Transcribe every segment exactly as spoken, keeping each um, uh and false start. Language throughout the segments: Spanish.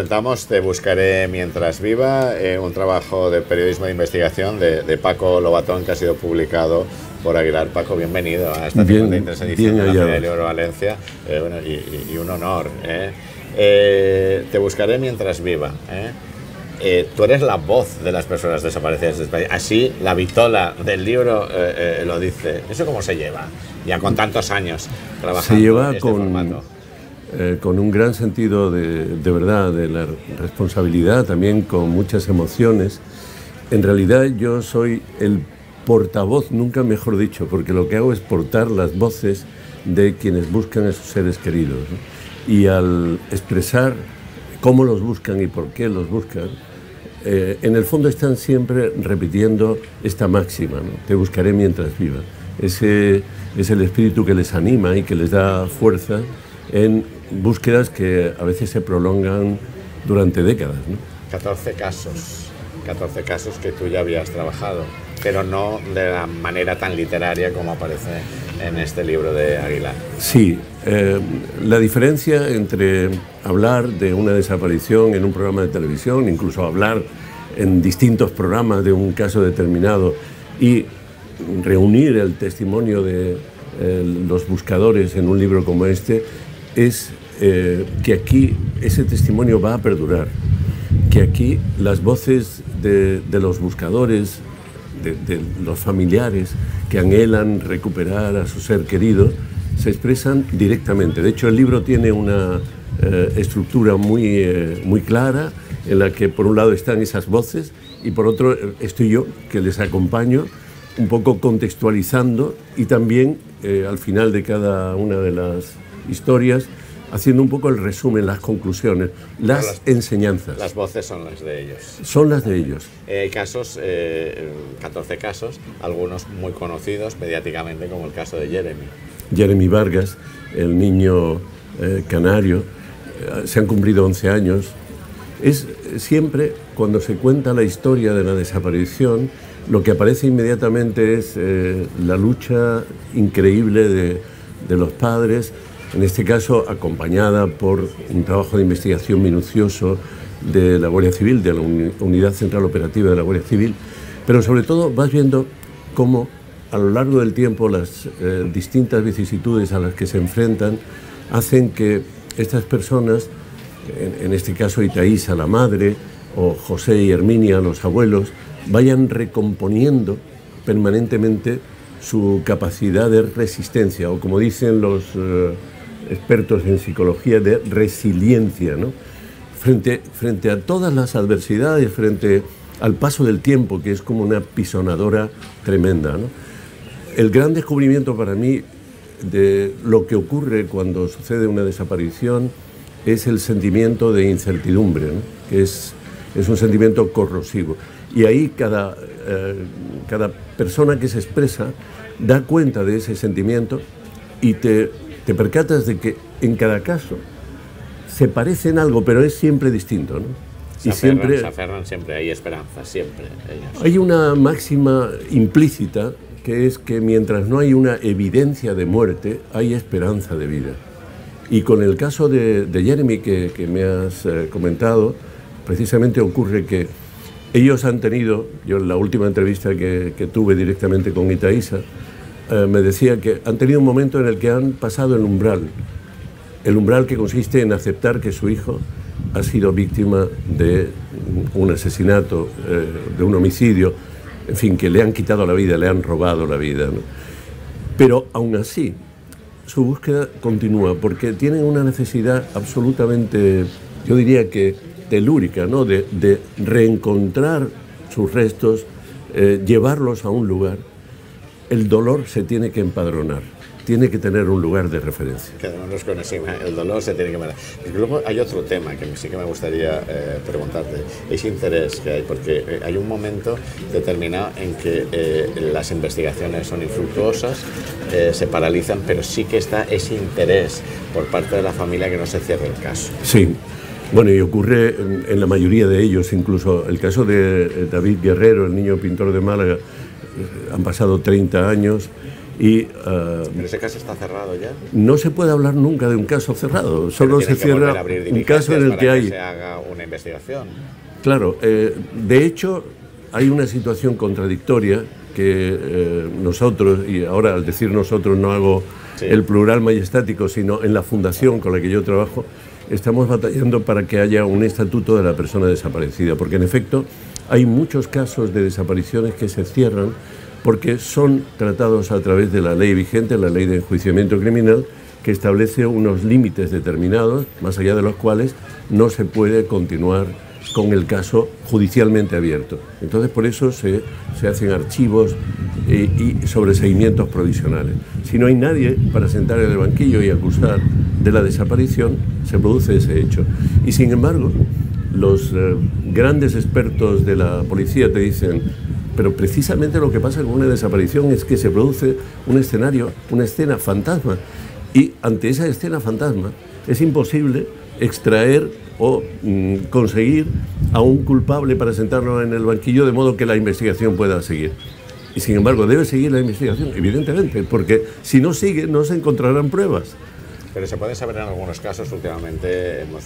presentamos Te buscaré mientras viva, eh, un trabajo de periodismo de investigación de, de Paco Lobatón, que ha sido publicado por Aguilar. Paco, bienvenido a esta bien, cincuenta y tres edición de la Feria del Libro Valencia, eh, bueno, y, y, y un honor. Eh. Eh, Te buscaré mientras viva. Eh. Eh, tú eres la voz de las personas desaparecidas de España, así la vitola del libro eh, eh, lo dice. ¿Eso cómo se lleva? Ya con tantos años trabajando. Se lleva este con, eh, con un gran sentido de, de verdad, de la responsabilidad, también con muchas emociones. En realidad yo soy el portavoz, nunca mejor dicho, porque lo que hago es portar las voces de quienes buscan a sus seres queridos, ¿no? Y al expresar cómo los buscan y por qué los buscan, Eh, en el fondo están siempre repitiendo esta máxima, ¿no? Te buscaré mientras viva. Ese es el espíritu que les anima y que les da fuerza en búsquedas que a veces se prolongan durante décadas, ¿no? catorce casos que tú ya habías trabajado, pero no de la manera tan literaria como aparece en este libro de Aguilar. Sí, eh, la diferencia entre hablar de una desaparición en un programa de televisión, incluso hablar en distintos programas de un caso determinado y reunir el testimonio de eh, los buscadores en un libro como este, es eh, que aquí ese testimonio va a perdurar, que aquí las voces de, de los buscadores, de, de los familiares que anhelan recuperar a su ser querido, se expresan directamente. De hecho, el libro tiene una eh, estructura muy, eh, muy clara, en la que por un lado están esas voces y por otro estoy yo, que les acompaño, un poco contextualizando y también eh, al final de cada una de las historias, haciendo un poco el resumen, las conclusiones, las, las enseñanzas. Las voces son las de ellos. Son las de ellos. Eh, casos, eh, catorce casos, algunos muy conocidos mediáticamente, como el caso de Yéremi. Yéremi Vargas, el niño eh, canario, eh, se han cumplido once años. Es siempre, cuando se cuenta la historia de la desaparición, lo que aparece inmediatamente es eh, la lucha increíble de, de los padres, en este caso acompañada por un trabajo de investigación minucioso de la Guardia Civil, de la Unidad Central Operativa de la Guardia Civil, pero sobre todo vas viendo cómo a lo largo del tiempo las eh, distintas vicisitudes a las que se enfrentan hacen que estas personas, en, en este caso Itaís, la madre, o José y Herminia, los abuelos, vayan recomponiendo permanentemente su capacidad de resistencia, o como dicen los Eh, expertos en psicología, de resiliencia, ¿no? Frente, frente a todas las adversidades, frente al paso del tiempo, que es como una pisonadora tremenda, ¿no? El gran descubrimiento para mí de lo que ocurre cuando sucede una desaparición es el sentimiento de incertidumbre, ¿no? Que es, es un sentimiento corrosivo. Y ahí cada, eh, cada persona que se expresa da cuenta de ese sentimiento y te... te percatas de que en cada caso se parecen algo, pero es siempre distinto, ¿no? Se y aferran, siempre, se aferran siempre, hay esperanza, siempre. Ellos. Hay una máxima implícita, que es que mientras no hay una evidencia de muerte, hay esperanza de vida. Y con el caso de, de Yéremi, que, que me has eh, comentado, precisamente ocurre que ellos han tenido, yo en la última entrevista que, que tuve directamente con Itaísa, Eh, me decía que han tenido un momento en el que han pasado el umbral, el umbral que consiste en aceptar que su hijo ha sido víctima de un asesinato, eh, de un homicidio, en fin, que le han quitado la vida, le han robado la vida, ¿no? Pero aún así, su búsqueda continúa, porque tienen una necesidad absolutamente, yo diría que telúrica, ¿no? De, de reencontrar sus restos, eh, llevarlos a un lugar. El dolor se tiene que empadronar, tiene que tener un lugar de referencia. Quedémonos con eso, el dolor se tiene que empadronar. Luego hay otro tema que sí que me gustaría eh, preguntarte, ese interés que hay, porque hay un momento determinado en que eh, las investigaciones son infructuosas, eh, se paralizan, pero sí que está ese interés por parte de la familia que no se cierre el caso. Sí, bueno, y ocurre en, en la mayoría de ellos, incluso el caso de David Guerrero, el niño pintor de Málaga. Han pasado treinta años Y, uh, ¿pero ese caso está cerrado ya? No se puede hablar nunca de un caso cerrado, solo se cierra un caso en el que hay... que se haga una investigación. Claro, eh, de hecho hay una situación contradictoria que eh, nosotros, y ahora al decir nosotros no hago sí. el plural majestático, sino en la fundación con la que yo trabajo, estamos batallando para que haya un estatuto de la persona desaparecida, porque en efecto hay muchos casos de desapariciones que se cierran porque son tratados a través de la ley vigente, la ley de enjuiciamiento criminal, que establece unos límites determinados, más allá de los cuales no se puede continuar con el caso judicialmente abierto. Entonces, por eso se, se hacen archivos eh, y sobreseimientos provisionales. Si no hay nadie para sentar en el banquillo y acusar de la desaparición, se produce ese hecho. Y sin embargo, los eh, grandes expertos de la policía te dicen, pero precisamente lo que pasa con una desaparición es que se produce un escenario, una escena fantasma, y ante esa escena fantasma es imposible extraer o mm, conseguir a un culpable para sentarlo en el banquillo de modo que la investigación pueda seguir. Y sin embargo debe seguir la investigación, evidentemente, porque si no sigue no se encontrarán pruebas. Pero se puede saber en algunos casos, últimamente hemos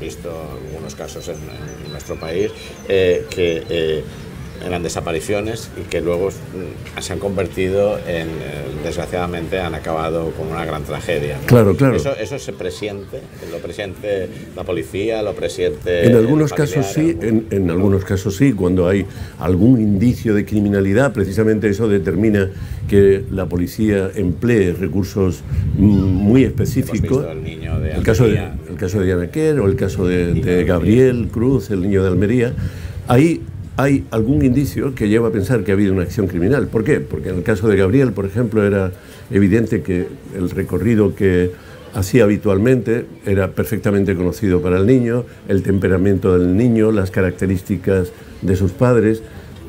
visto algunos casos en, en nuestro país eh, que... Eh, eran desapariciones y que luego se han convertido en, desgraciadamente, han acabado con una gran tragedia, ¿no? Claro, claro. Eso, eso se presiente, lo presiente la policía, lo presiente... En algunos casos sí, en, en algunos casos sí, cuando hay algún indicio de criminalidad, precisamente eso determina que la policía emplee recursos muy específicos. El niño de Almería, el caso de, el caso de Diana Quer o el caso de, de Gabriel Cruz, el niño de Almería, ahí... hay algún indicio que lleva a pensar que ha habido una acción criminal. ¿Por qué? Porque en el caso de Gabriel, por ejemplo, era evidente que el recorrido que hacía habitualmente era perfectamente conocido para el niño, el temperamento del niño, las características de sus padres,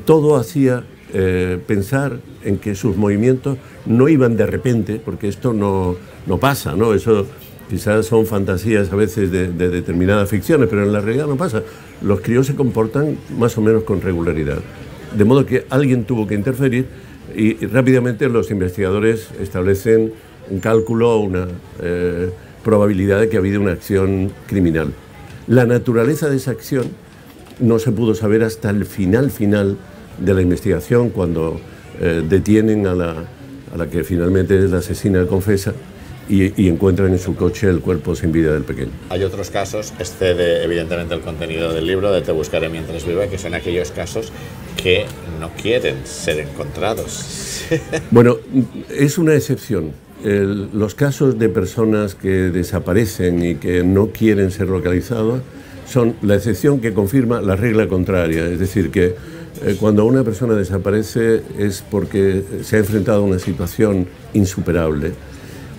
todo hacía eh, pensar en que sus movimientos no iban de repente, porque esto no, no pasa, ¿no? Eso quizás son fantasías a veces de, de determinadas ficciones, pero en la realidad no pasa. Los críos se comportan más o menos con regularidad. De modo que alguien tuvo que interferir y, y rápidamente los investigadores establecen un cálculo, una eh, probabilidad de que ha habido una acción criminal. La naturaleza de esa acción no se pudo saber hasta el final final de la investigación, cuando eh, detienen a la, a la que finalmente es la asesina confesa. Y, y encuentran en su coche el cuerpo sin vida del pequeño. Hay otros casos, este de, evidentemente, el contenido del libro, de Te buscaré mientras viva, que son aquellos casos que no quieren ser encontrados. Bueno, es una excepción. El, los casos de personas que desaparecen y que no quieren ser localizados son la excepción que confirma la regla contraria. Es decir, que eh, cuando una persona desaparece es porque se ha enfrentado a una situación insuperable,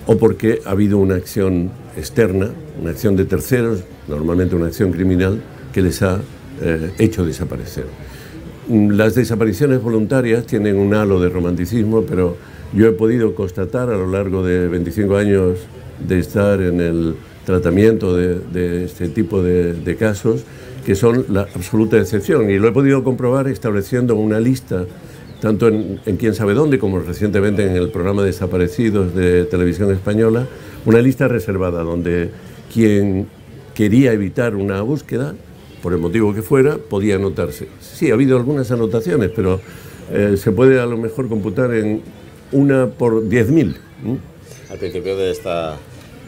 o porque ha habido una acción externa, una acción de terceros, normalmente una acción criminal, que les ha eh, hecho desaparecer. Las desapariciones voluntarias tienen un halo de romanticismo, pero yo he podido constatar a lo largo de veinticinco años de estar en el tratamiento de, de este tipo de, de casos, que son la absoluta excepción, y lo he podido comprobar estableciendo una lista tanto en, en Quién sabe dónde, como recientemente en el programa Desaparecidos de Televisión Española, una lista reservada donde quien quería evitar una búsqueda, por el motivo que fuera, podía anotarse. Sí, ha habido algunas anotaciones, pero eh, se puede a lo mejor computar en una por diez mil. ¿Mm? Al principio de esta...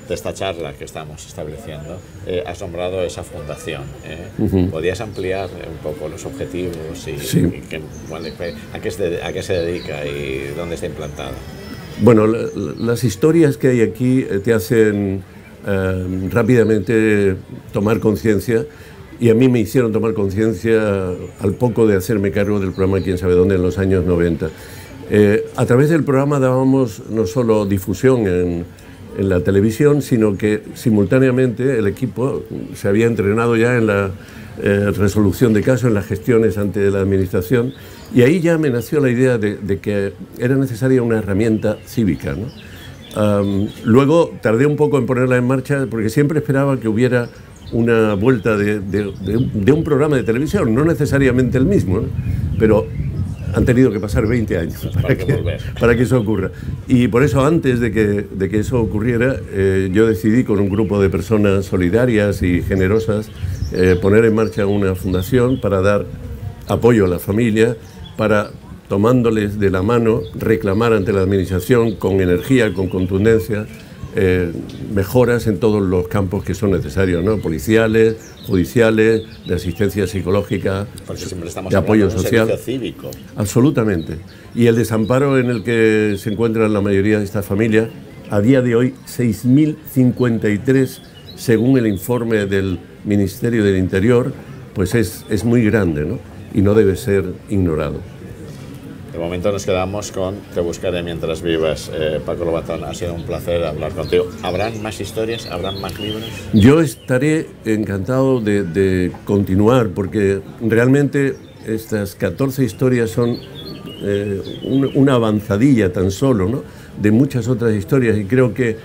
de esta charla que estamos estableciendo, eh, has nombrado esa fundación, ¿eh? Uh-huh. ¿Podrías ampliar un poco los objetivos y, sí. y que, bueno, a, qué se, a qué se dedica y dónde está implantada? Bueno, la, las historias que hay aquí te hacen eh, rápidamente tomar conciencia, y a mí me hicieron tomar conciencia al poco de hacerme cargo del programa Quién sabe dónde en los años noventa. Eh, a través del programa dábamos no solo difusión en en la televisión, sino que simultáneamente el equipo se había entrenado ya en la eh, resolución de casos, en las gestiones ante la administración, y ahí ya me nació la idea de, de que era necesaria una herramienta cívica, ¿no? Um, luego tardé un poco en ponerla en marcha, porque siempre esperaba que hubiera una vuelta de, de, de, de un programa de televisión, no necesariamente el mismo, ¿no? Pero han tenido que pasar veinte años para, para, que, que, para que eso ocurra. Y por eso, antes de que, de que eso ocurriera, eh, yo decidí, con un grupo de personas solidarias y generosas, eh, poner en marcha una fundación para dar apoyo a la familia, para, tomándoles de la mano, reclamar ante la administración con energía, con contundencia, eh, mejoras en todos los campos que son necesarios, ¿no? Policiales, judiciales, de asistencia psicológica, de apoyo social. Cívico. Absolutamente. Y el desamparo en el que se encuentran la mayoría de estas familias, a día de hoy, seis mil cincuenta y tres, según el informe del Ministerio del Interior, pues es, es muy grande, ¿no? Y no debe ser ignorado. De momento nos quedamos con Te buscaré mientras vivas. Eh, Paco Lobatón, ha sido un placer hablar contigo. ¿Habrán más historias? ¿Habrán más libros? Yo estaré encantado de, de continuar, porque realmente estas catorce historias son eh, un, una avanzadilla tan solo, ¿no?, de muchas otras historias, y creo que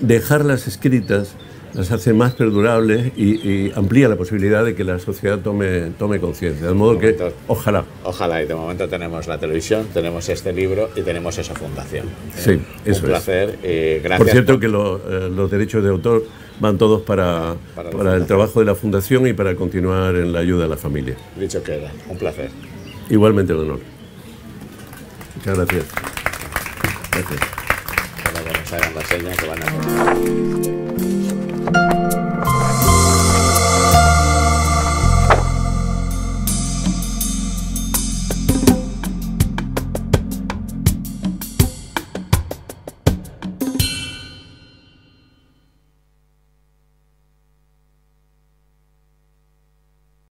dejarlas escritas las hace más perdurables y, y amplía la posibilidad de que la sociedad tome, tome conciencia. De modo que, ojalá. Ojalá, y de momento tenemos la televisión, tenemos este libro y tenemos esa fundación. Sí, eh, eso es. Un placer, eh, gracias. Por cierto, por... que lo, eh, los derechos de autor van todos para, para, para el trabajo de la fundación y para continuar en la ayuda a la familia. Dicho queda, un placer. Igualmente el honor. Muchas gracias. Gracias. Ahora que nos hagan la seña que van a... Thank you.